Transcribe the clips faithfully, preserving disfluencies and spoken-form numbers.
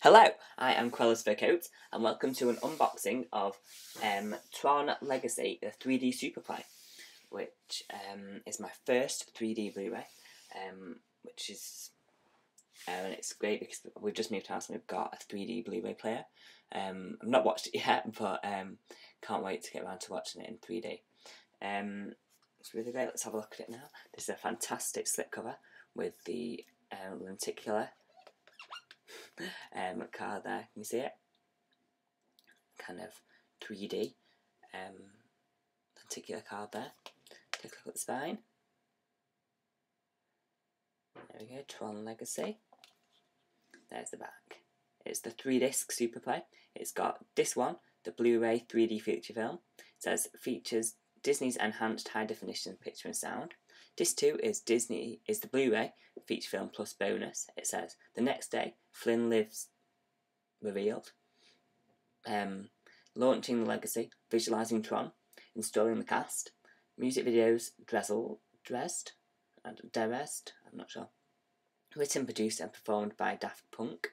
Hello, I am CruellasFurCoat and welcome to an unboxing of um, Tron Legacy, the three D Super Play, which um, is my first three D Blu-ray, um, which is, uh, and it's great because we've just moved house and we've got a three D Blu-ray player. Um, I've not watched it yet, but um, can't wait to get around to watching it in three D. Um, it's really great. Let's have a look at it now. This is a fantastic slipcover with the uh, lenticular Um, card there, can you see it? Kind of three D um, lenticular card there. Take a look at the spine. There we go, Tron Legacy. There's the back. It's the three disc Super Play. It's got this one, the Blu-ray three D feature film. It says features Disney's enhanced high definition picture and sound. Disc two is Disney is the Blu-ray feature film plus bonus. It says the next day Flynn lives revealed. Um, launching the legacy, visualizing Tron, installing the cast, music videos, Dressel, dressed, and Derest. I'm not sure. Written, produced, and performed by Daft Punk.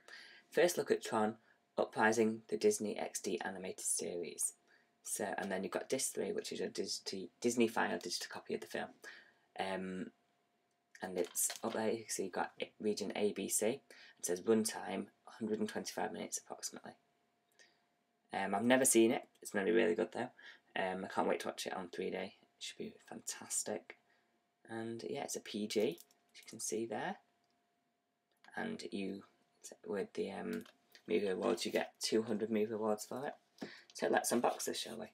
First look at Tron, Uprising, the Disney X D animated series. So, and then you've got Disc three, which is a digi Disney file digital copy of the film. Um, and it's up there, you can see you've got region A B C. It says runtime one hundred twenty-five minutes approximately. Um, I've never seen it, it's going to be really good though. Um, I can't wait to watch it on three D, it should be fantastic. And yeah, it's a P G, as you can see there. And you, with the um, movie awards, you get two hundred movie awards for it. So let's unbox this, shall we?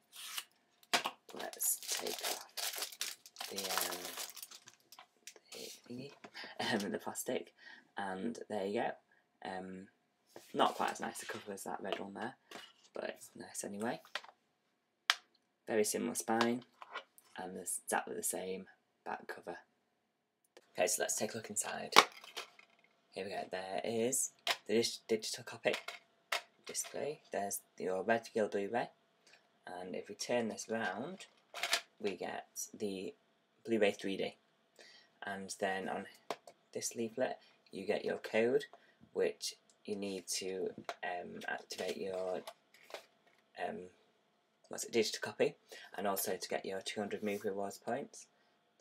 Let's take off the um, Um, the plastic, and there you go. Um, not quite as nice a cover as that red one there, but it's nice anyway. Very similar spine, and exactly the same back cover. Okay, so let's take a look inside. Here we go. There is the digital copy display. There's your regular Blu-ray, and if we turn this round, we get the Blu-ray three D. And then on this leaflet you get your code, which you need to um, activate your um, what's it, digital copy, and also to get your two hundred movie awards points.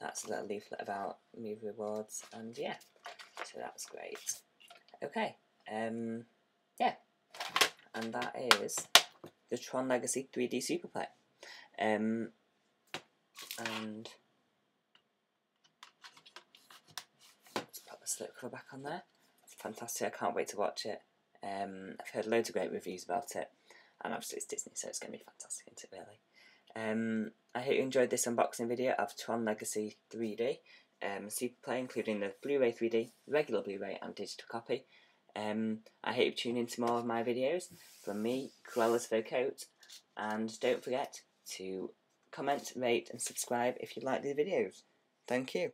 That's a little leaflet about movie awards, and yeah, so that's great. Okay, um, yeah, and that is the Tron Legacy three D Super Play. Um, and slipcover back on there. It's fantastic. I can't wait to watch it. Um, I've heard loads of great reviews about it, and obviously it's Disney, so it's going to be fantastic, isn't it, really? Um, I hope you enjoyed this unboxing video of Tron Legacy three D um, Super Play, including the Blu-ray three D, regular Blu-ray and digital copy. Um, I hope you tune in to more of my videos. From me, CruellasFurCoat, and don't forget to comment, rate and subscribe if you like these videos. Thank you.